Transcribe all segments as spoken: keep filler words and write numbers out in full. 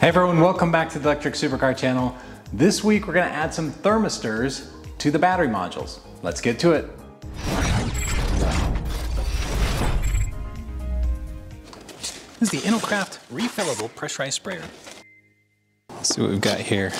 Hey everyone, welcome back to the Electric Supercar Channel. This week we're gonna add some thermistors to the battery modules. Let's get to it. This is the InnoCraft refillable pressurized sprayer. Let's see what we've got here.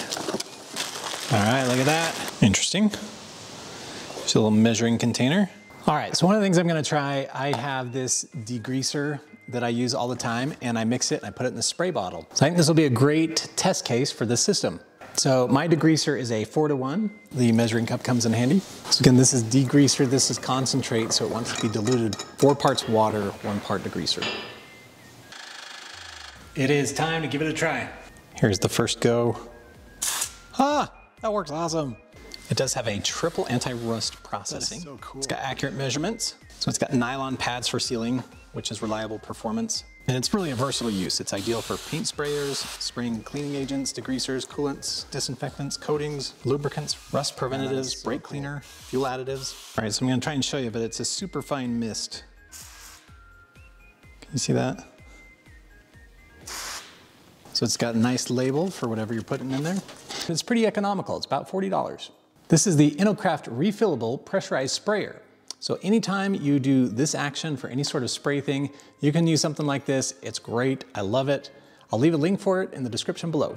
All right, look at that. Interesting. Just a little measuring container. All right, so one of the things I'm gonna try, I have this degreaser that I use all the time, and I mix it and I put it in the spray bottle. So I think this will be a great test case for this system. So my degreaser is a four to one. The measuring cup comes in handy. So again, this is degreaser, this is concentrate, so it wants to be diluted. Four parts water, one part degreaser. It is time to give it a try. Here's the first go. Ah, that works awesome. It does have a triple anti-rust processing. So cool. It's got accurate measurements. So it's got nylon pads for sealing, which is reliable performance. And it's really a versatile use. It's ideal for paint sprayers, spraying cleaning agents, degreasers, coolants, disinfectants, coatings, lubricants, rust preventatives, so brake cleaner, cool. Fuel additives. All right, so I'm gonna try and show you, but it's a super fine mist. Can you see that? So it's got a nice label for whatever you're putting in there. It's pretty economical, it's about forty dollars. This is the InnoCraft refillable pressurized sprayer. So anytime you do this action for any sort of spray thing, you can use something like this. It's great, I love it. I'll leave a link for it in the description below.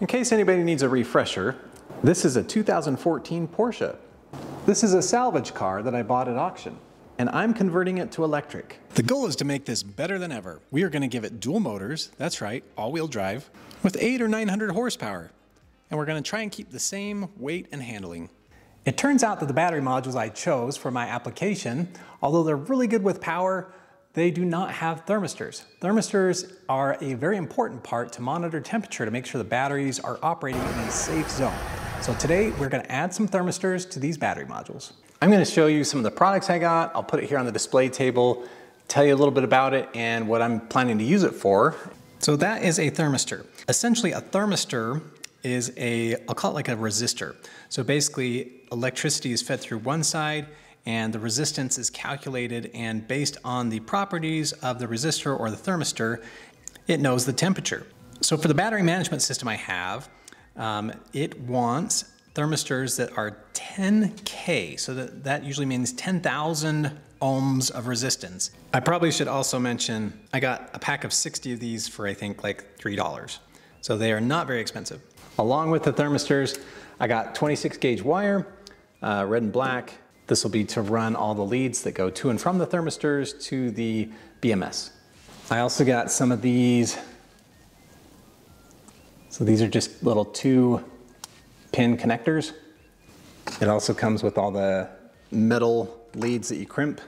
In case anybody needs a refresher, this is a two thousand fourteen Porsche. This is a salvage car that I bought at auction, and I'm converting it to electric. The goal is to make this better than ever. We are gonna give it dual motors, that's right, all-wheel drive, with eight or nine hundred horsepower. And we're gonna try and keep the same weight and handling. It turns out that the battery modules I chose for my application, although they're really good with power, they do not have thermistors. Thermistors are a very important part to monitor temperature to make sure the batteries are operating in a safe zone. So today we're gonna add some thermistors to these battery modules. I'm gonna show you some of the products I got. I'll put it here on the display table, tell you a little bit about it and what I'm planning to use it for. So that is a thermistor. Essentially a thermistor is a, I'll call it like a resistor. So basically electricity is fed through one side and the resistance is calculated, and based on the properties of the resistor or the thermistor, it knows the temperature. So for the battery management system I have, um, it wants thermistors that are ten K. So that, that usually means ten thousand ohms of resistance. I probably should also mention, I got a pack of sixty of these for I think like three dollars. So they are not very expensive. Along with the thermistors, I got twenty-six gauge wire, uh, red and black. This will be to run all the leads that go to and from the thermistors to the B M S. I also got some of these. So these are just little two pin connectors. It also comes with all the metal leads that you crimp.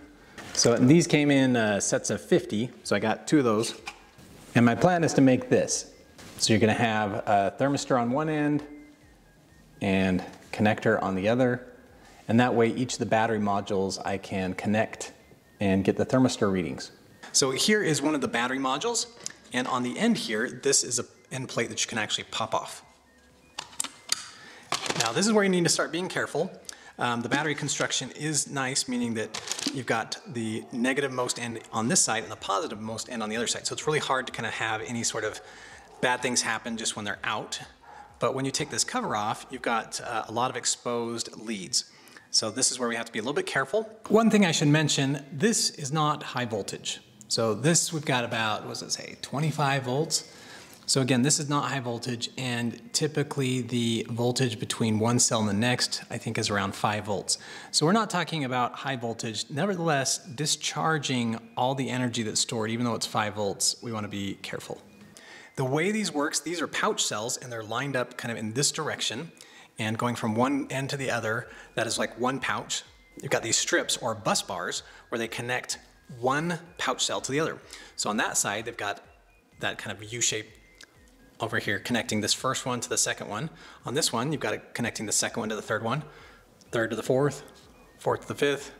So these came in uh, sets of fifty. So I got two of those. And my plan is to make this. So you're gonna have a thermistor on one end and connector on the other. And that way each of the battery modules I can connect and get the thermistor readings. So here is one of the battery modules. And on the end here, this is an end plate that you can actually pop off. Now this is where you need to start being careful. Um, the battery construction is nice, meaning that you've got the negative most end on this side and the positive most end on the other side. So it's really hard to kind of have any sort of bad things happen just when they're out. But when you take this cover off, you've got uh, a lot of exposed leads. So this is where we have to be a little bit careful. One thing I should mention, this is not high voltage. So this, we've got about, what does it say, twenty-five volts. So again, this is not high voltage, and typically the voltage between one cell and the next, I think, is around five volts. So we're not talking about high voltage. Nevertheless, discharging all the energy that's stored, even though it's five volts, we want to be careful. The way these works, these are pouch cells and they're lined up kind of in this direction and going from one end to the other, that is like one pouch. You've got these strips or bus bars where they connect one pouch cell to the other. So on that side, they've got that kind of U shape over here connecting this first one to the second one. On this one, you've got it connecting the second one to the third one, third to the fourth, fourth to the fifth,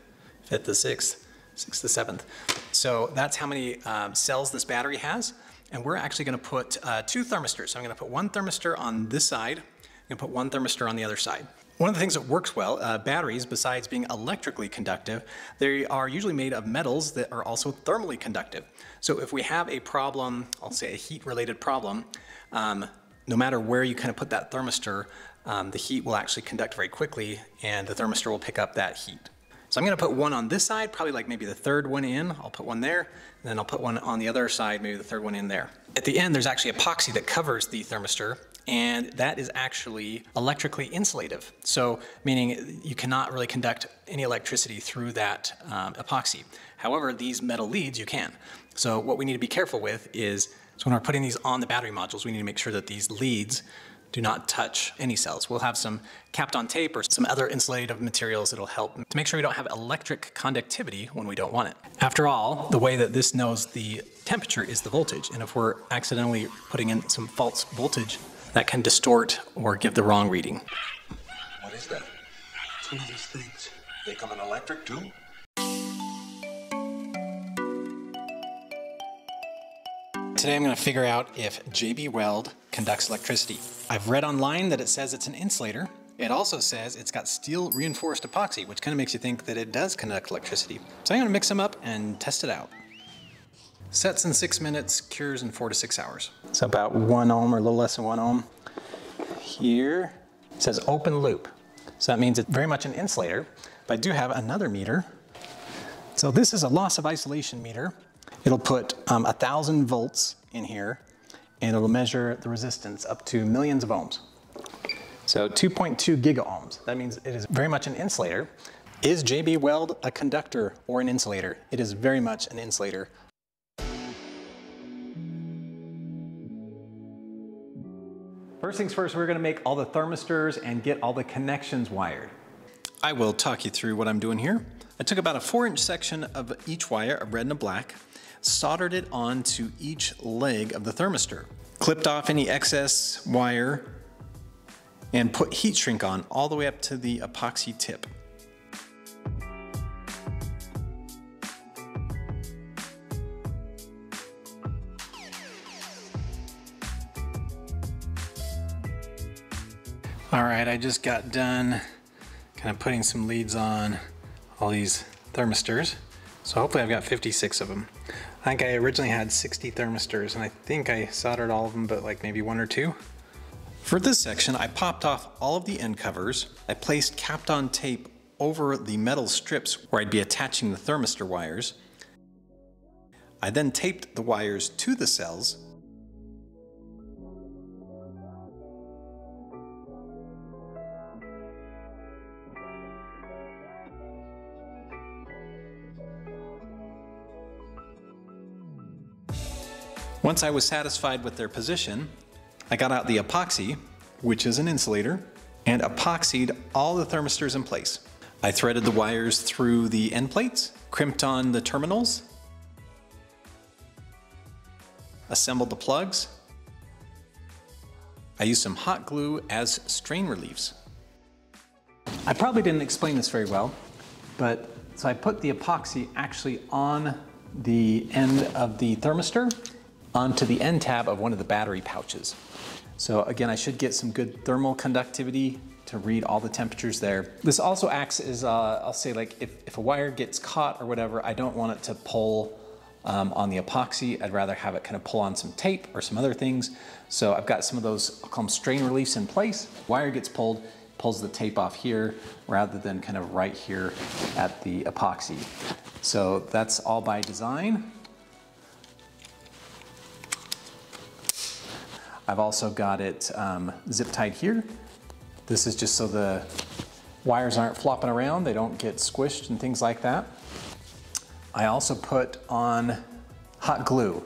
fifth to the sixth, sixth to the seventh. So that's how many um, cells this battery has. And we're actually gonna put uh, two thermistors. So I'm gonna put one thermistor on this side, I'm gonna put one thermistor on the other side. One of the things that works well, uh, batteries, besides being electrically conductive, they are usually made of metals that are also thermally conductive. So if we have a problem, I'll say a heat-related problem, um, no matter where you kind of put that thermistor, um, the heat will actually conduct very quickly and the thermistor will pick up that heat. So I'm gonna put one on this side, probably like maybe the third one in, I'll put one there, and then I'll put one on the other side, maybe the third one in there. At the end, there's actually epoxy that covers the thermistor, and that is actually electrically insulative. So meaning you cannot really conduct any electricity through that um, epoxy. However, these metal leads you can. So what we need to be careful with is, so when we're putting these on the battery modules, we need to make sure that these leads do not touch any cells. We'll have some Kapton tape or some other insulative materials that'll help to make sure we don't have electric conductivity when we don't want it. After all, the way that this knows the temperature is the voltage. And if we're accidentally putting in some false voltage, that can distort or give the wrong reading. What is that? It's one of these things. They come in electric too? Today I'm going to figure out if J B Weld conducts electricity. I've read online that it says it's an insulator. It also says it's got steel reinforced epoxy, which kind of makes you think that it does conduct electricity. So I'm going to mix them up and test it out. Sets in six minutes, cures in four to six hours. It's about one ohm or a little less than one ohm. Here, it says open loop. So that means it's very much an insulator, but I do have another meter. So this is a loss of isolation meter. It'll put um, one thousand volts in here, and it'll measure the resistance up to millions of ohms. So two point two giga-ohms. That means it is very much an insulator. Is J B Weld a conductor or an insulator? It is very much an insulator. First things first, we're gonna make all the thermistors and get all the connections wired. I will talk you through what I'm doing here. I took about a four inch section of each wire, a red and a black, soldered it onto each leg of the thermistor, clipped off any excess wire, and put heat shrink on all the way up to the epoxy tip. All right, I just got done kind of putting some leads on all these thermistors. So hopefully I've got fifty-six of them. I think I originally had sixty thermistors, and I think I soldered all of them, but like maybe one or two. For this section, I popped off all of the end covers. I placed Kapton tape over the metal strips where I'd be attaching the thermistor wires. I then taped the wires to the cells. Once I was satisfied with their position, I got out the epoxy, which is an insulator, and epoxied all the thermistors in place. I threaded the wires through the end plates, crimped on the terminals, assembled the plugs. I used some hot glue as strain reliefs. I probably didn't explain this very well, but so I put the epoxy actually on the end of the thermistor, onto the end tab of one of the battery pouches. So again, I should get some good thermal conductivity to read all the temperatures there. This also acts as, uh, I'll say like if, if a wire gets caught or whatever, I don't want it to pull um, on the epoxy. I'd rather have it kind of pull on some tape or some other things. So I've got some of those, I'll call them strain reliefs in place. Wire gets pulled, pulls the tape off here rather than kind of right here at the epoxy. So that's all by design. I've also got it um, zip tied here. This is just so the wires aren't flopping around, they don't get squished and things like that. I also put on hot glue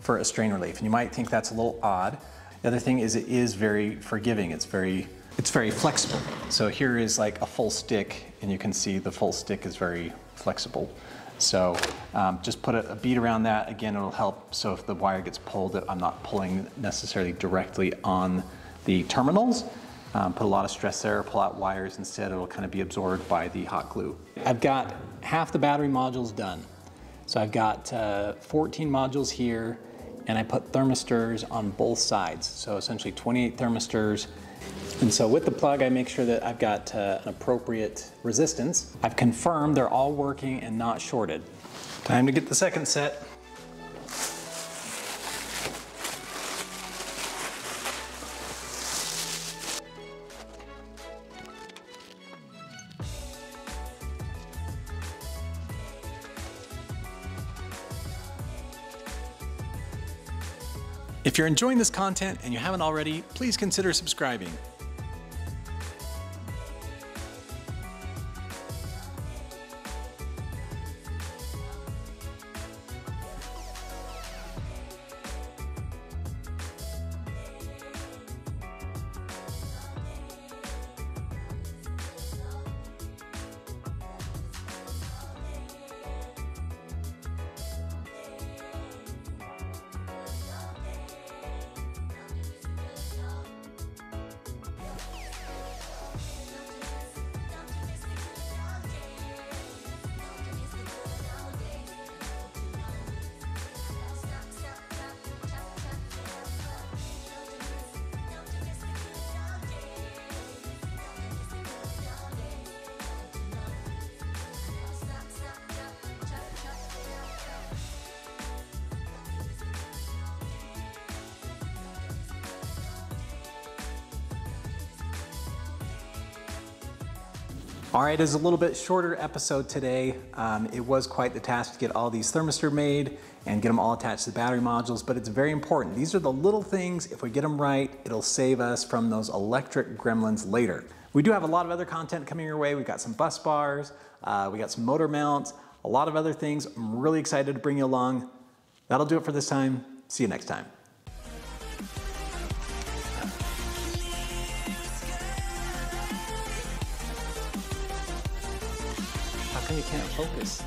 for a strain relief, and you might think that's a little odd. The other thing is it is very forgiving, it's very, it's very flexible. So here is like a full stick, and you can see the full stick is very flexible. So um, just put a, a bead around that. Again, it'll help so if the wire gets pulled that I'm not pulling necessarily directly on the terminals. Um, put a lot of stress there, pull out wires instead. It'll kind of be absorbed by the hot glue. I've got half the battery modules done. So I've got uh, fourteen modules here, and I put thermistors on both sides. So essentially twenty-eight thermistors And so with the plug, I make sure that I've got uh, an appropriate resistance. I've confirmed they're all working and not shorted. Time to get the second set. If you're enjoying this content and you haven't already, please consider subscribing. All right, it's a little bit shorter episode today. Um, it was quite the task to get all these thermistors made and get them all attached to the battery modules, but it's very important. These are the little things, if we get them right, it'll save us from those electric gremlins later. We do have a lot of other content coming your way. We've got some bus bars, uh, we got some motor mounts, a lot of other things. I'm really excited to bring you along. That'll do it for this time. See you next time. You can't focus.